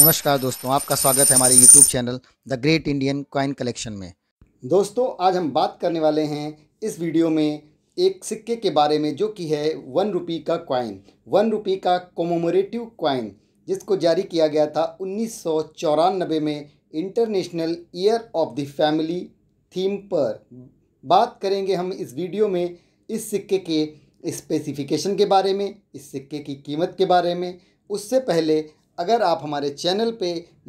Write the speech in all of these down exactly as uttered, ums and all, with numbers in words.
नमस्कार दोस्तों, आपका स्वागत है हमारे YouTube channel the great Indian coin collection में। दोस्तों, आज हम बात करने वाले हैं इस वीडियो में एक सिक्के के बारे में जो कि है वन रुपी का कॉइन, वन रुपी का कॉमोमोरेटिव कॉइन, जिसको जारी किया गया था उन्नीस सौ चौरानबे में international year of the family theme पर। बात करेंगे हम इस वीडियो में इस सिक्के के स्पेसिफिकेशन के बारे में, इस सिक्के की कीमत के बारे में। उससे पहले अगर आप हमारे चैनल पे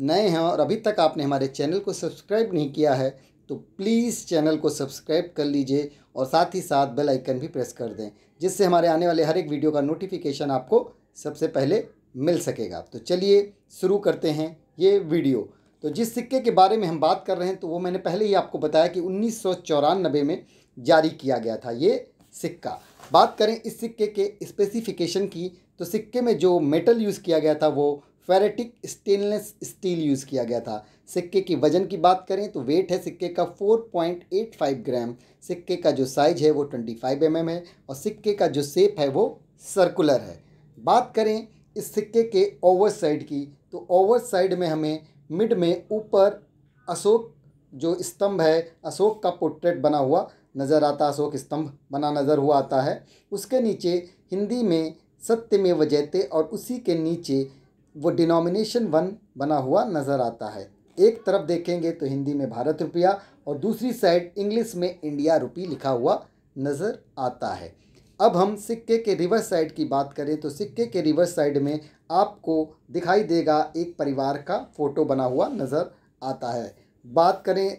नए हैं और अभी तक आपने हमारे चैनल को सब्सक्राइब नहीं किया है तो प्लीज़ चैनल को सब्सक्राइब कर लीजिए और साथ ही साथ बेल आइकन भी प्रेस कर दें, जिससे हमारे आने वाले हर एक वीडियो का नोटिफिकेशन आपको सबसे पहले मिल सकेगा। तो चलिए शुरू करते हैं ये वीडियो। तो जिस सिक्के के बारे में हम बात कर रहे हैं तो वो मैंने पहले ही आपको बताया कि उन्नीस सौ चौरानबे में जारी किया गया था ये सिक्का। बात करें इस सिक्के के स्पेसिफिकेशन की तो सिक्के में जो मेटल यूज़ किया गया था वो फेरेटिक स्टेनलेस स्टील यूज़ किया गया था। सिक्के की वज़न की बात करें तो वेट है सिक्के का चार पॉइंट आठ पाँच ग्राम। सिक्के का जो साइज है वो पच्चीस एम एम है और सिक्के का जो शेप है वो सर्कुलर है। बात करें इस सिक्के के ओवर साइड की तो ओवर साइड में हमें मिड में ऊपर अशोक जो स्तंभ है, अशोक का पोर्ट्रेट बना हुआ नज़र आता, अशोक स्तंभ बना नज़र हुआ आता है। उसके नीचे हिंदी में सत्यमेव जयते और उसी के नीचे वो डिनोमिनेशन वन बना हुआ नज़र आता है। एक तरफ देखेंगे तो हिंदी में भारत रुपया और दूसरी साइड इंग्लिश में इंडिया रुपी लिखा हुआ नज़र आता है। अब हम सिक्के के रिवर्स साइड की बात करें तो सिक्के के रिवर्स साइड में आपको दिखाई देगा एक परिवार का फ़ोटो बना हुआ नज़र आता है। बात करें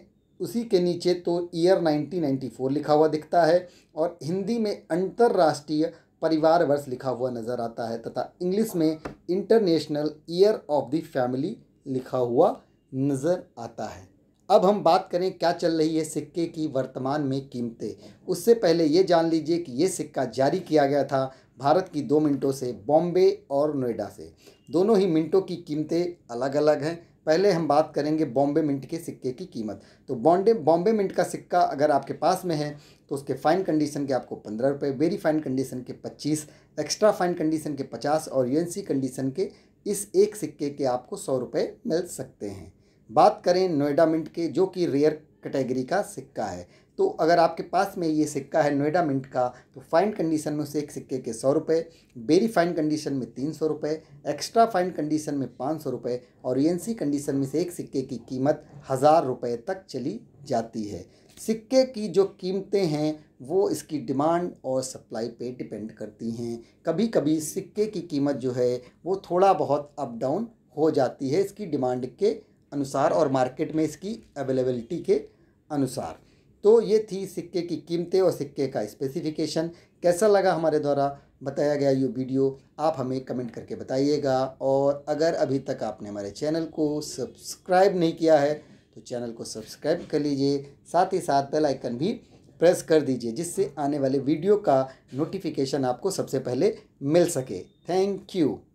उसी के नीचे तो ईयर उन्नीस सौ चौरानबे लिखा हुआ दिखता है और हिंदी में अंतर्राष्ट्रीय परिवार वर्ष लिखा हुआ नज़र आता है तथा इंग्लिश में international year of the family लिखा हुआ नज़र आता है। अब हम बात करें क्या चल रही है सिक्के की वर्तमान में कीमतें। उससे पहले ये जान लीजिए कि ये सिक्का जारी किया गया था भारत की दो मिनटों से, बॉम्बे और नोएडा से। दोनों ही मिनटों की कीमतें अलग अलग हैं। पहले हम बात करेंगे बॉम्बे मिंट के सिक्के की कीमत। तो बॉम्बे बॉम्बे मिंट का सिक्का अगर आपके पास में है तो उसके फ़ाइन कंडीशन के आपको पंद्रह रुपये, वेरी फाइन कंडीशन के पच्चीस, एक्स्ट्रा फाइन कंडीशन के पचास और यूएनसी कंडीशन के इस एक सिक्के के आपको सौ रुपये मिल सकते हैं। बात करें नोएडा मिंट के, जो कि रेयर कैटेगरी का सिक्का है, तो अगर आपके पास में ये सिक्का है नोएडा मिंट का तो फ़ाइन कंडीशन में उसे एक सिक्के के सौ रुपये, वेरी फाइन कंडीशन में तीन सौ रुपये, एक्स्ट्रा फाइन कंडीशन में पाँच सौ रुपये और यूएनसी कंडीशन में से एक सिक्के की कीमत हज़ार रुपये तक चली जाती है। सिक्के की जो कीमतें हैं वो इसकी डिमांड और सप्लाई पे डिपेंड करती हैं। कभी कभी सिक्के की कीमत जो है वो थोड़ा बहुत अप डाउन हो जाती है इसकी डिमांड के अनुसार और मार्केट में इसकी अवेलेबिलिटी के अनुसार। तो ये थी सिक्के की कीमतें और सिक्के का स्पेसिफिकेशन। कैसा लगा हमारे द्वारा बताया गया ये वीडियो, आप हमें कमेंट करके बताइएगा। और अगर अभी तक आपने हमारे चैनल को सब्सक्राइब नहीं किया है तो चैनल को सब्सक्राइब कर लीजिए, साथ ही साथ बेल आइकन भी प्रेस कर दीजिए, जिससे आने वाले वीडियो का नोटिफिकेशन आपको सबसे पहले मिल सके। Thank you.